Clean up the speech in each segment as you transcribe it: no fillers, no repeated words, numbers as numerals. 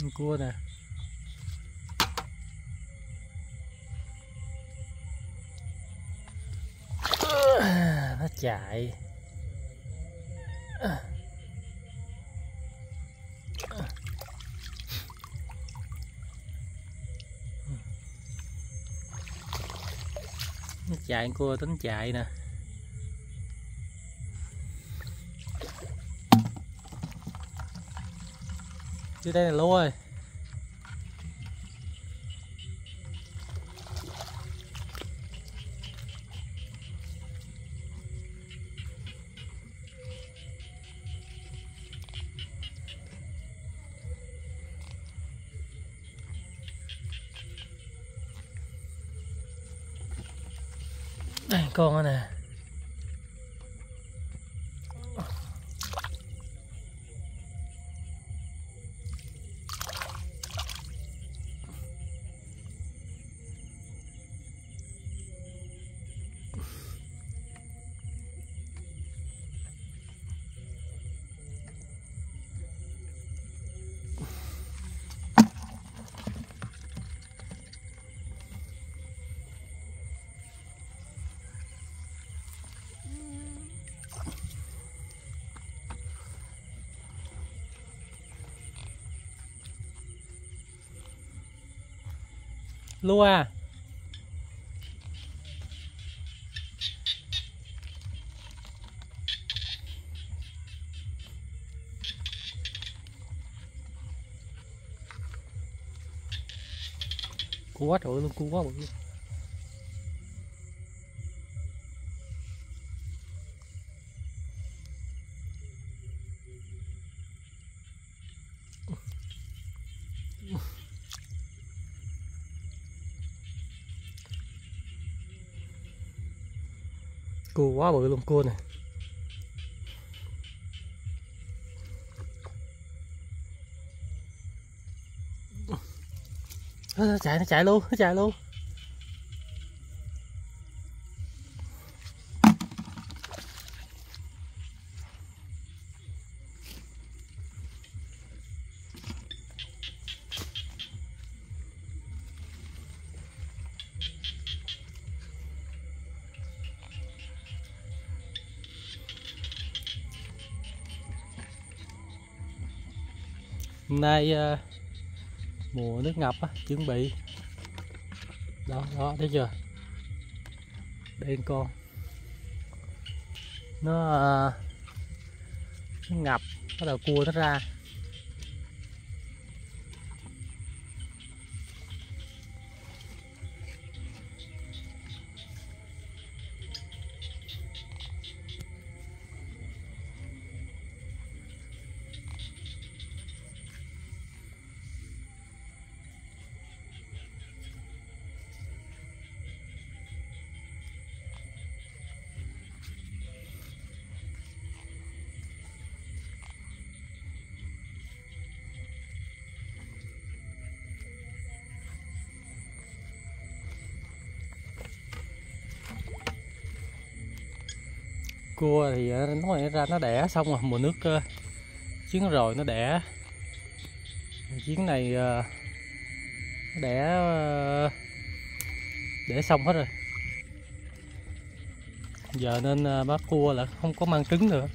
con cua nè. Nó chạy. Nó chạy, cua tính chạy nè. Dưới đây là lúa ơi. Đây con đó nè. Lua à? Cua quá trời luôn, cua quá bự luôn. Cua quá bự luôn, cua này. Nó chạy luôn, nó chạy luôn. Hôm nay mùa nước ngập á, chuẩn bị đó, đó thấy chưa, đây con nó ngập bắt đầu cua nó ra. Cua thì nó ra nó đẻ xong rồi, mùa nước chiến rồi nó đẻ. Chiến này nó đẻ xong hết rồi. Giờ nên bác cua là không có mang trứng nữa.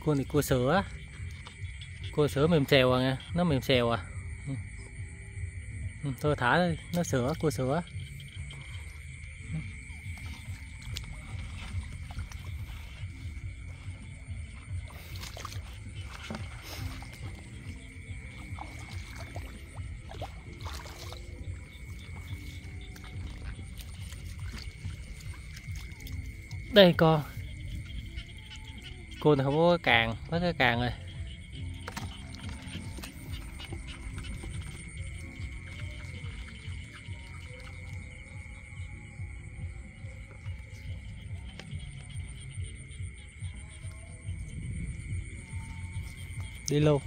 Cua này cua sữa. Cua sữa mềm xèo à nha, nó mềm xèo à. Thôi thả đi, nó sữa, cua sữa. Đây con. Cua này không có càng, có cái càng rồi. Đi luôn.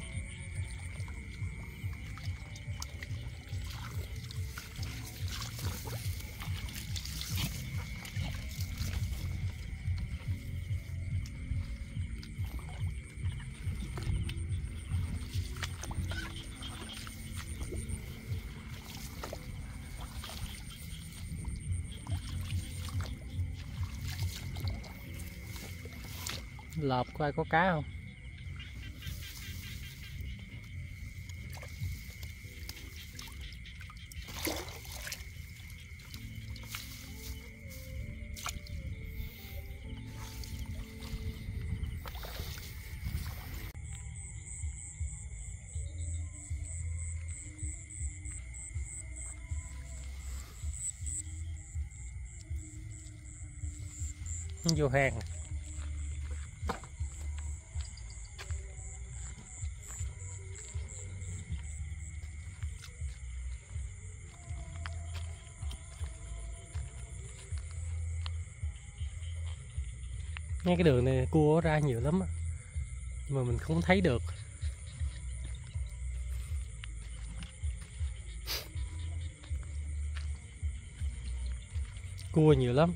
lợp coi có cá không. Vô hang ngay cái đường này cua ra nhiều lắm mà mình không thấy được. Cua nhiều lắm,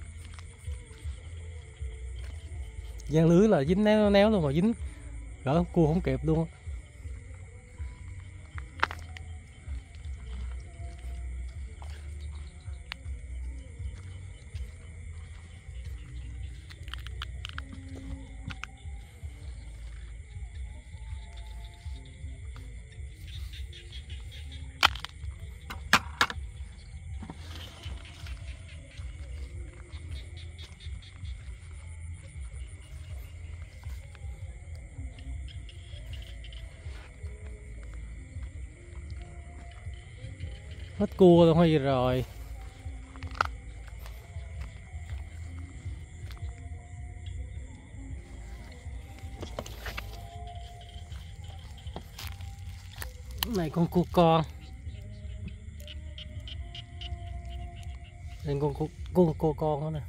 giăng lưới là dính néo luôn, mà dính gỡ cua không kịp luôn. Hết cua luôn hay rồi. Này con cua con. Đây con cua con đó nè.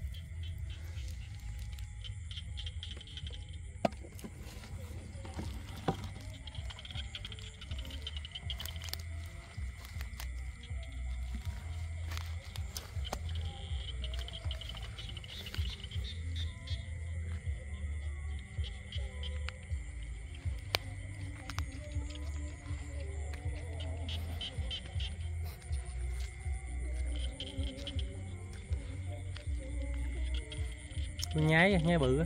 Nhái bự.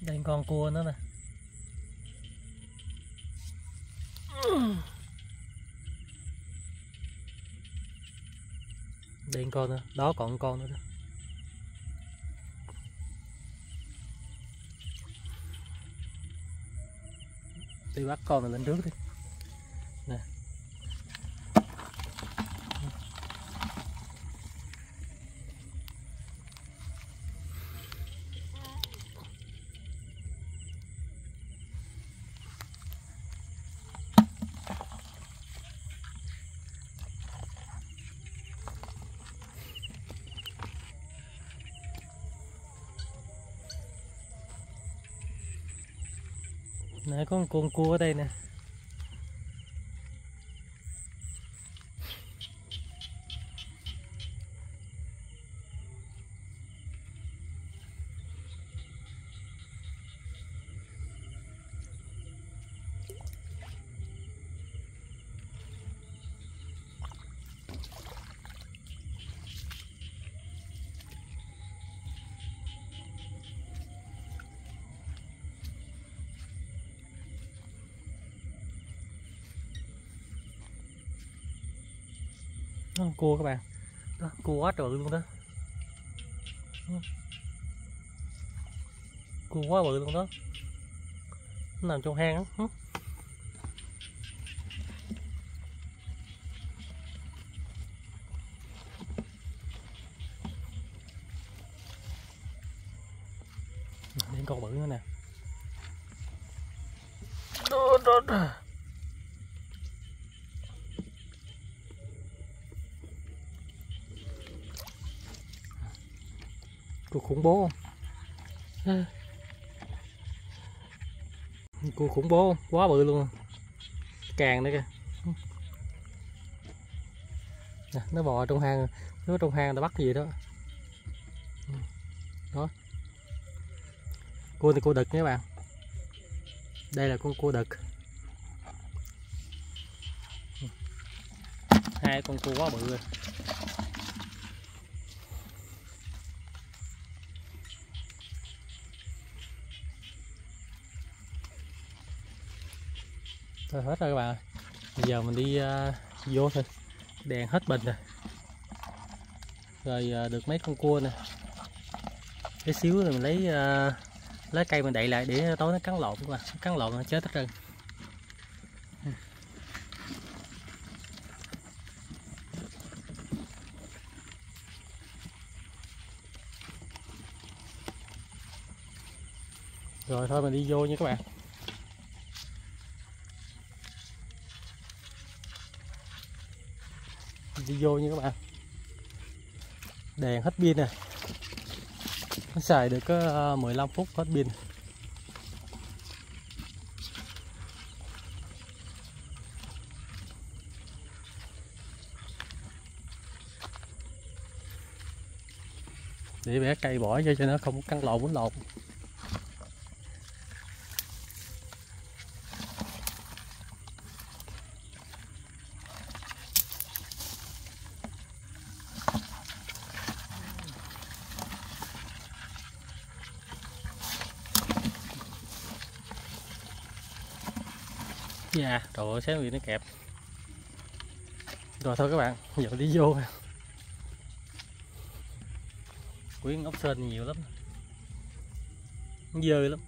Đây con cua nữa nè. Đây con nữa, đó còn con nữa đó. Đi bắt con này lên trước đi. Nè. Nãy có một con cua ở đây nè. Cua các bạn đó, cua quá trời luôn đó, cua quá bự luôn đó, nó nằm trong hang đó. Đến con bự nữa nè. Cua khủng bố không? Cua khủng bố không? Quá bự luôn. Càng nữa kìa. nè, nó bò trong hang, nó trong hang ta bắt gì đó. Đó, cua thì cua đực nha các bạn, đây là con cua đực, hai con cua quá bự rồi. Thôi hết rồi các bạn, bây giờ mình đi vô thôi, đèn hết bình rồi, rồi được mấy con cua nè, cái xíu rồi mình lấy lá cây mình đậy lại để tối nó cắn lộn các bạn, cắn lộn nó chết hết trơn. Rồi thôi mình đi vô nha các bạn. Đèn hết pin nè, nó xài được có 15 phút hết pin. Để bẻ cây bỏ vô cho nó không cắn lộn bún lộn. Dạ, trời ơi, sáng gì nó kẹp. Rồi thôi các bạn, giờ đi vô. Quyến ốc sên nhiều lắm, dơ lắm.